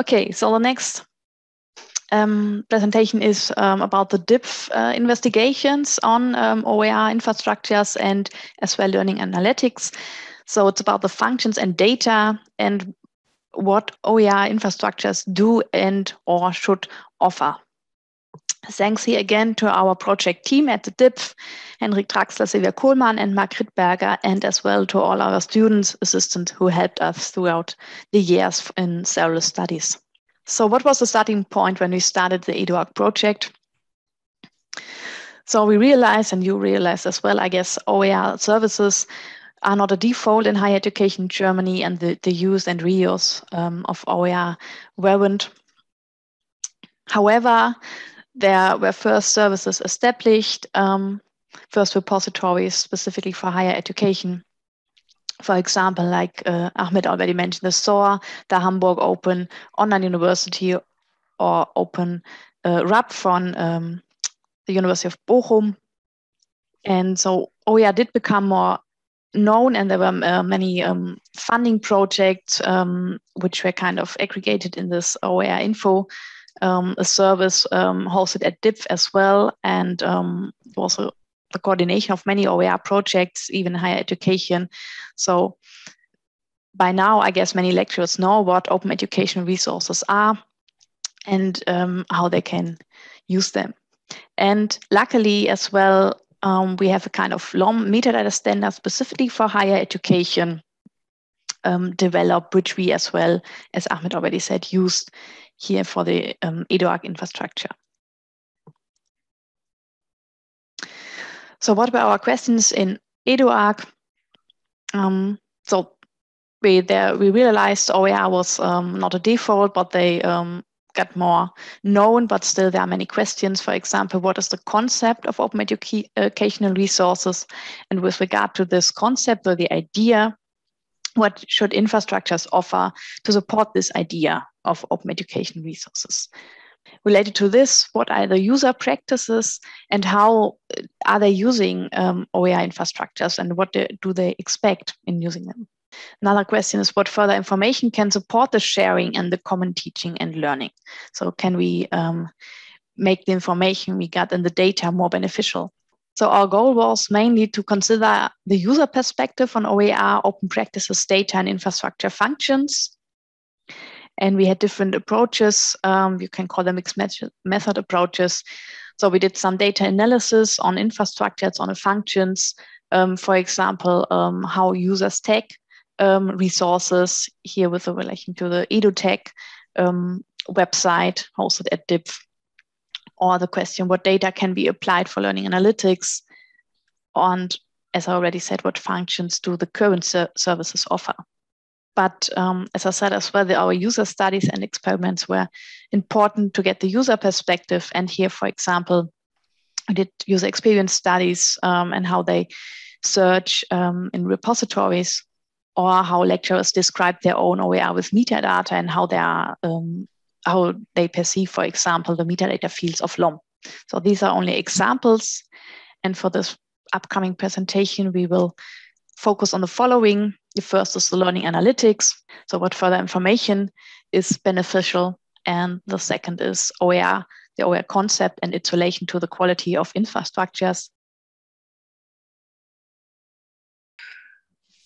Okay, so the next presentation is about the DIPF investigations on OER infrastructures and as well learning analytics. So it's about the functions and data and what OER infrastructures do and or should offer. Thanks here again to our project team at the DIPF, Henrik Traxler, Silvia Kohlmann and Margrit Berger, and as well to all our students, assistants who helped us throughout the years in several studies. So what was the starting point when we started the EduArc project? So we realized, and you realized as well, I guess, OER services are not a default in higher education in Germany, and the use and reuse of OER weren't. However, there were first services established, first repositories specifically for higher education. For example, like Ahmed already mentioned, the SOAR, the Hamburg Open Online University, or Open RUP from the University of Bochum. And so OER did become more known, and there were many funding projects which were kind of aggregated in this OER info, a service hosted at DIPF as well, and also the coordination of many OER projects, even higher education. So by now, I guess many lecturers know what open education resources are and how they can use them. And luckily as well, we have a kind of LOM metadata standard specifically for higher education developed, which we as well, as Ahmed already said, used here for the EduArc infrastructure. So what were our questions in EduArc? So we realized OER was not a default, but they got more known, but still there are many questions. For example, what is the concept of open educational resources? And with regard to this concept or the idea, what should infrastructures offer to support this idea of open education resources? Related to this, what are the user practices and how are they using OER infrastructures, and what do they expect in using them? Another question is what further information can support the sharing and the common teaching and learning? So can we make the information we got and the data more beneficial? So our goal was mainly to consider the user perspective on OER, open practices, data and infrastructure functions. And we had different approaches. You can call them mixed method approaches. So we did some data analysis on infrastructures, on the functions, for example, how users take resources here with the relation to the EduTech website hosted at DIPF, or the question, what data can be applied for learning analytics? And as I already said, what functions do the current services offer? But as I said as well, our user studies and experiments were important to get the user perspective. And here, for example, I did user experience studies and how they search in repositories, or how lecturers describe their own OER with metadata and how they are, how they perceive, for example, the metadata fields of LOM. So these are only examples. And for this upcoming presentation, we will focus on the following. The first is the learning analytics. So what further information is beneficial? And the second is OER, the OER concept and its relation to the quality of infrastructures.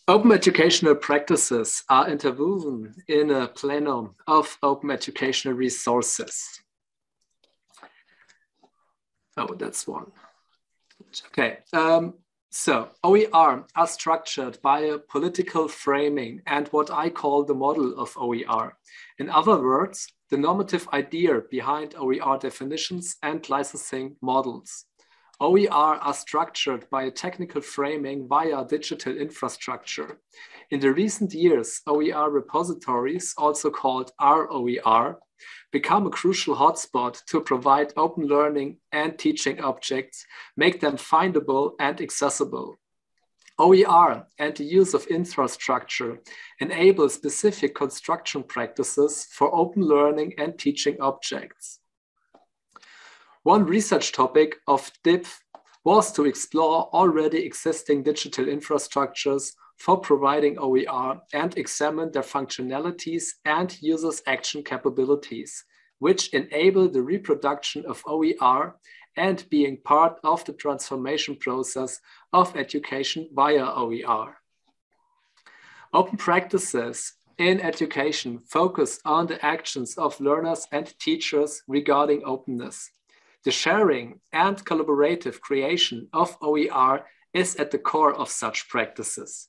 Open educational practices are interwoven in a plenum of open educational resources. Oh, that's one. Okay. So OER are structured by a political framing and what I call the model of OER. In other words, the normative idea behind OER definitions and licensing models. OER are structured by a technical framing via digital infrastructure. In the recent years, OER repositories, also called ROER, become a crucial hotspot to provide open learning and teaching objects, make them findable and accessible. OER and the use of infrastructure enable specific construction practices for open learning and teaching objects. One research topic of DIPF was to explore already existing digital infrastructures for providing OER and examine their functionalities and users' action capabilities, which enable the reproduction of OER and being part of the transformation process of education via OER. Open practices in education focus on the actions of learners and teachers regarding openness. The sharing and collaborative creation of OER is at the core of such practices.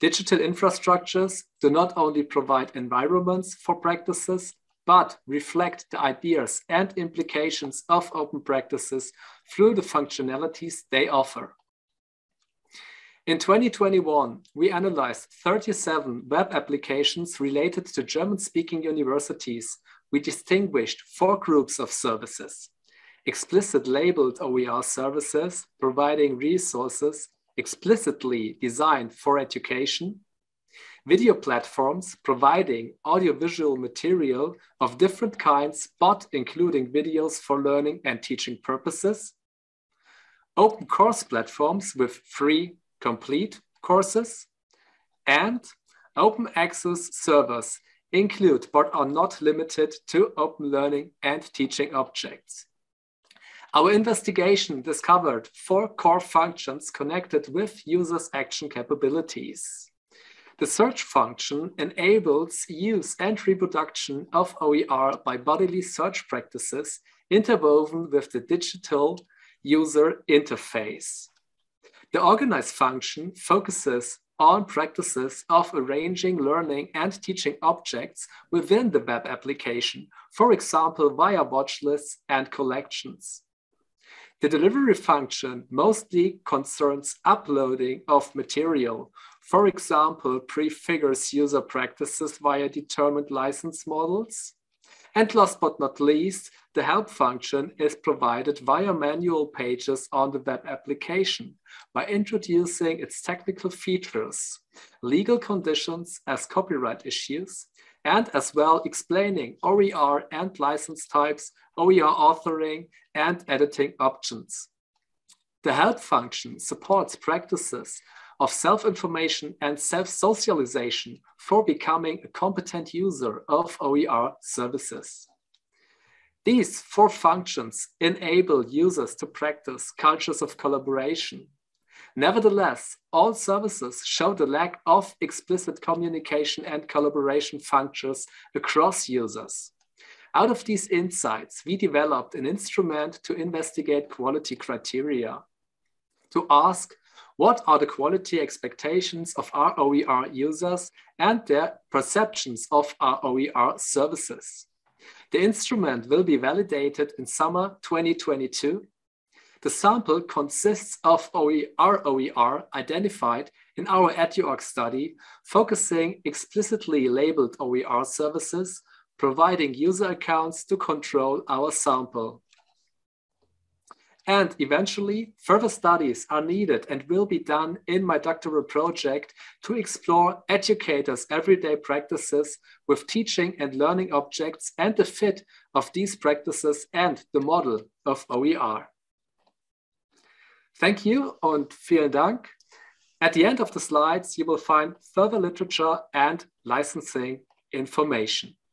Digital infrastructures do not only provide environments for practices, but reflect the ideas and implications of open practices through the functionalities they offer. In 2021, we analyzed 37 web applications related to German-speaking universities. We distinguished 4 groups of services: explicit labeled OER services, providing resources explicitly designed for education; video platforms providing audiovisual material of different kinds, but including videos for learning and teaching purposes; open course platforms with free, complete courses; and open access servers include but are not limited to open learning and teaching objects. Our investigation discovered 4 core functions connected with users' action capabilities. The search function enables use and reproduction of OER by bodily search practices interwoven with the digital user interface. The organize function focuses on practices of arranging learning and teaching objects within the web application, for example, via watch lists and collections. The delivery function mostly concerns uploading of material, for example, prefigures user practices via determined license models. And last but not least, the help function is provided via manual pages on the web application by introducing its technical features, legal conditions as copyright issues, and as well explaining OER and license types, OER authoring, and editing options. The help function supports practices of self-information and self-socialization for becoming a competent user of OER services. These 4 functions enable users to practice cultures of collaboration. Nevertheless, all services show the lack of explicit communication and collaboration functions across users. Out of these insights, we developed an instrument to investigate quality criteria, to ask, what are the quality expectations of our OER users and their perceptions of our OER services? The instrument will be validated in summer 2022. The sample consists of OER identified in our EduArc study, focusing explicitly labeled OER services, providing user accounts to control our sample. And eventually, further studies are needed and will be done in my doctoral project to explore educators' everyday practices with teaching and learning objects and the fit of these practices and the model of OER. Thank you and vielen Dank. At the end of the slides, you will find further literature and licensing information.